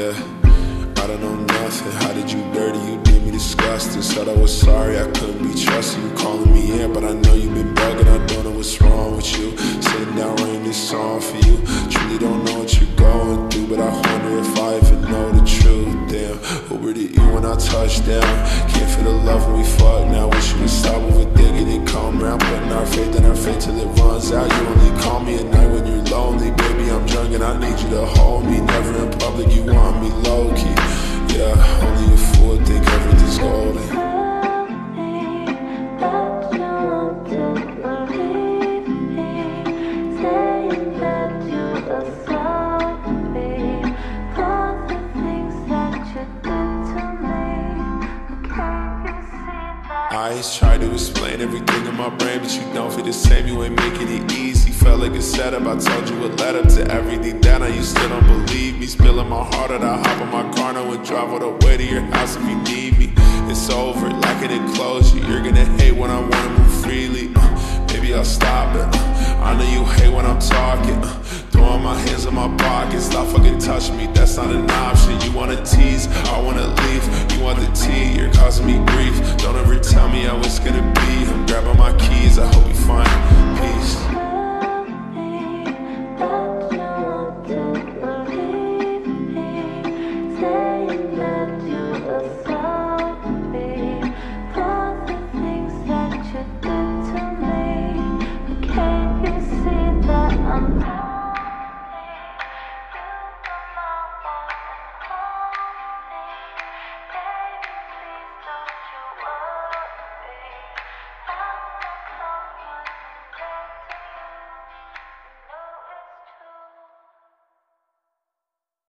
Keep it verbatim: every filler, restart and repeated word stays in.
yeah. I don't know nothing, how did you dirty, you did me disgusting. Said I was sorry, I couldn't be trusted. You calling me in, but I know you've been bugging. I don't know what's wrong with you. Sitting down writing this song for you. Truly don't know what you're going through, but I wonder if I even know the truth. Damn, who were you when I touched down? Can't feel the love when we fuck now. Wish you would stop overthinking and come around. Putting our faith in our faith till it runs out. You only call me at night when you're lonely. Baby, I'm drunk and I need you to hold me. Never in public, you want me low-key. Yeah, only a fool think everything's golden. But you want to believe me, saying that you are sorry for the things that you did to me. Can't you see that? I always try to explain everything in my brain, but you don't feel the same. You ain't making it easy. Felt like a setup. I told you it led up to everything that I used to don't believe me. Spilling my heart out, I hop on my car now and drive all the way to your house if you need me. It's over, lacking in closure. You're gonna hate when I wanna move freely. Uh, maybe I'll stop it. Uh, I know you hate when I'm talking. Uh, throwing my hands in my pockets. Stop fucking touching me, that's not an option. You wanna tease, I wanna leave. You want the tea, you're causing me grief. Don't ever tell me how it's gonna be. I'm grabbing my keys, I hope you find peace.